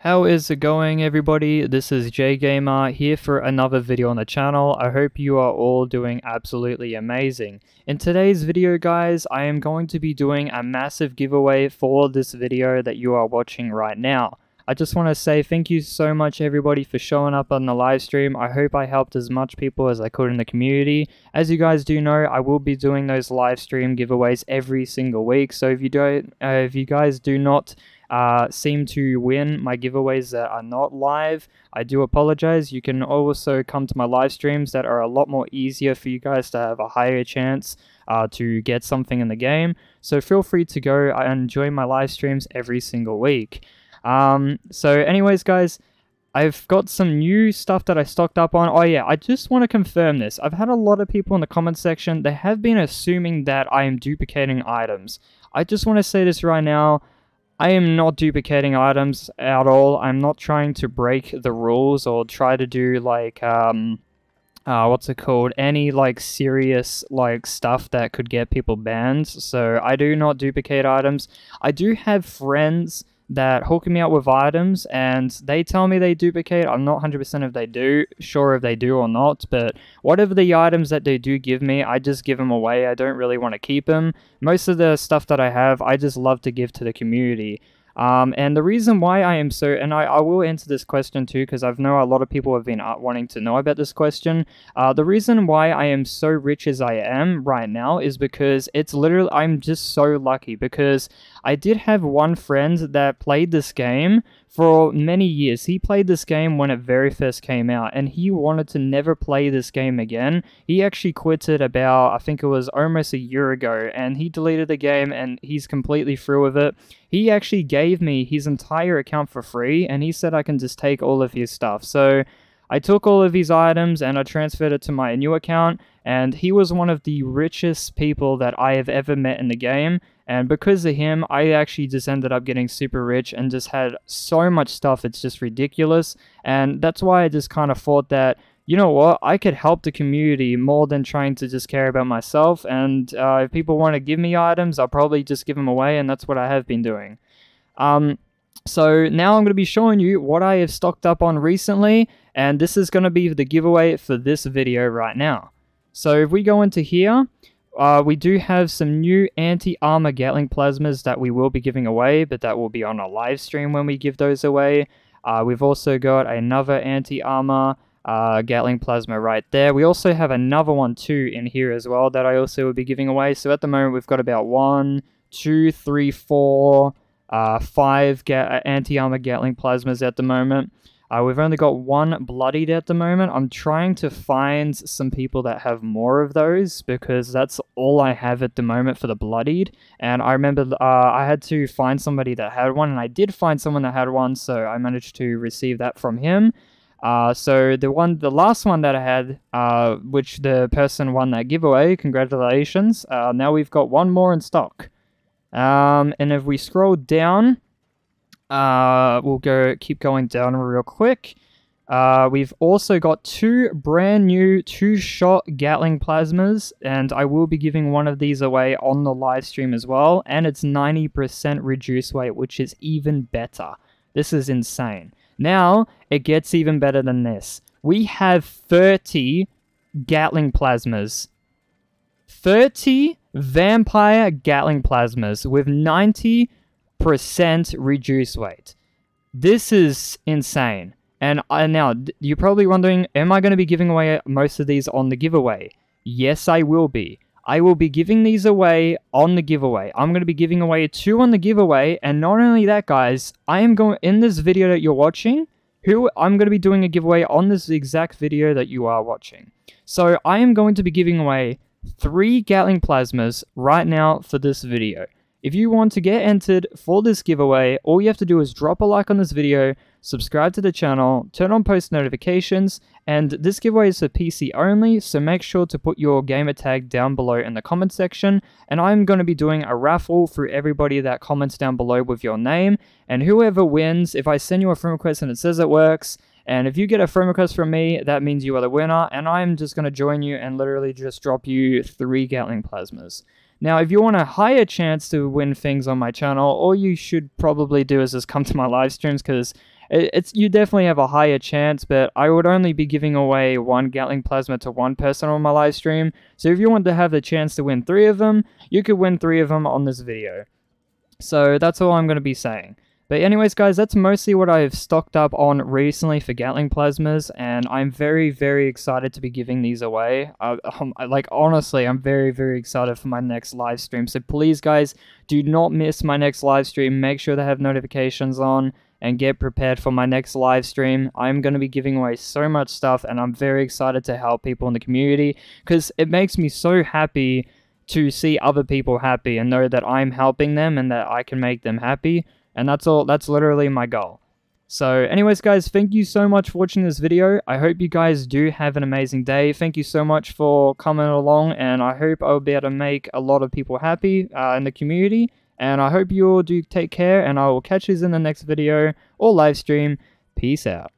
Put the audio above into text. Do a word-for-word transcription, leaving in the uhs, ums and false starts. How is it going, everybody? This is Jay Gamer here for another video on the channel. I hope you are all doing absolutely amazing. In today's video, guys, I am going to be doing a massive giveaway for this video that you are watching right now. I just want to say thank you so much, everybody, for showing up on the live stream. I hope I helped as much people as I could in the community. As you guys do know, I will be doing those live stream giveaways every single week. So if you don't, uh, if you guys do not Uh, seem to win my giveaways that are not live, I do apologize. You can also come to my live streams that are a lot more easier for you guys to have a higher chance uh, to get something in the game. So feel free to go. I enjoy my live streams every single week. Um, so anyways, guys, I've got some new stuff that I stocked up on. Oh yeah, I just want to confirm this. I've had a lot of people in the comment section. They have been assuming that I am duplicating items. I just want to say this right now. I am not duplicating items at all. I'm not trying to break the rules or try to do like, um, uh, what's it called? Any like serious like stuff that could get people banned. So I do not duplicate items. I do have friends that hook me up with items and they tell me they duplicate. I'm not one hundred percent if they do, sure if they do or not, but whatever the items that they do give me, I just give them away. I don't really want to keep them. Most of the stuff that I have, I just love to give to the community. Um, and the reason why I am so, and I, I will answer this question too, because I know a lot of people have been wanting to know about this question. Uh, the reason why I am so rich as I am right now is because it's literally, I'm just so lucky because I did have one friend that played this game for many years. He played this game when it very first came out and he wanted to never play this game again. He actually quit it about, I think it was almost a year ago, and he deleted the game and he's completely through with it. He actually gave me his entire account for free and he said I can just take all of his stuff. So I took all of his items and I transferred it to my new account, and he was one of the richest people that I have ever met in the game, and because of him I actually just ended up getting super rich and just had so much stuff, it's just ridiculous. And that's why I just kind of thought that, you know what, I could help the community more than trying to just care about myself, and uh, if people want to give me items, I'll probably just give them away, and that's what I have been doing. Um, so now I'm going to be showing you what I have stocked up on recently, and this is going to be the giveaway for this video right now. So if we go into here, uh, we do have some new anti-armor Gatling plasmas that we will be giving away, but that will be on a live stream when we give those away. Uh, we've also got another anti-armor Uh, Gatling plasma right there. We also have another one too in here as well that I also will be giving away. So at the moment we've got about one, two, three, four, uh, five ga anti-armor Gatling plasmas at the moment. Uh, we've only got one bloodied at the moment. I'm trying to find some people that have more of those because that's all I have at the moment for the bloodied. And I remember uh, I had to find somebody that had one, and I did find someone that had one, so I managed to receive that from him. Uh, so the one, the last one that I had, uh, which the person won that giveaway, congratulations. Uh, now we've got one more in stock. Um, and if we scroll down, uh, we'll go, keep going down real quick. Uh, we've also got two brand new two-shot Gatling plasmas, and I will be giving one of these away on the live stream as well. And it's ninety percent reduced weight, which is even better. This is insane. Now, it gets even better than this. We have thirty Gatling plasmas. thirty vampire Gatling plasmas with ninety percent reduced weight. This is insane. And I, now, you're probably wondering, am I going to be giving away most of these on the giveaway? Yes, I will be. I will be giving these away on the giveaway. I'm going to be giving away two on the giveaway, and not only that, guys, I am going in this video that you're watching, who I'm going to be doing a giveaway on this exact video that you are watching. So I am going to be giving away three Gatling plasmas right now for this video. If you want to get entered for this giveaway, all you have to do is drop a like on this video, subscribe to the channel, turn on post notifications, and this giveaway is for P C only, so make sure to put your gamer tag down below in the comment section, and I'm going to be doing a raffle through everybody that comments down below with your name, and whoever wins, if I send you a friend request and it says it works, and if you get a friend request from me, that means you are the winner, and I'm just going to join you and literally just drop you three Gatling plasmas. Now, if you want a higher chance to win things on my channel, all you should probably do is just come to my live streams, because it's you definitely have a higher chance, but I would only be giving away one Gatling plasma to one person on my live stream. So if you want to have the chance to win three of them, you could win three of them on this video. So that's all I'm going to be saying. But anyways, guys, that's mostly what I've stocked up on recently for Gatling plasmas, and I'm very, very excited to be giving these away. Uh, um, like, honestly, I'm very, very excited for my next live stream. So please, guys, do not miss my next live stream. Make sure to have notifications on and get prepared for my next live stream. I'm going to be giving away so much stuff, and I'm very excited to help people in the community because it makes me so happy to see other people happy and know that I'm helping them and that I can make them happy. And that's all, that's literally my goal. So anyways, guys, thank you so much for watching this video. I hope you guys do have an amazing day. Thank you so much for coming along, and I hope I'll be able to make a lot of people happy uh, in the community. And I hope you all do take care, and I will catch you in the next video or live stream. Peace out.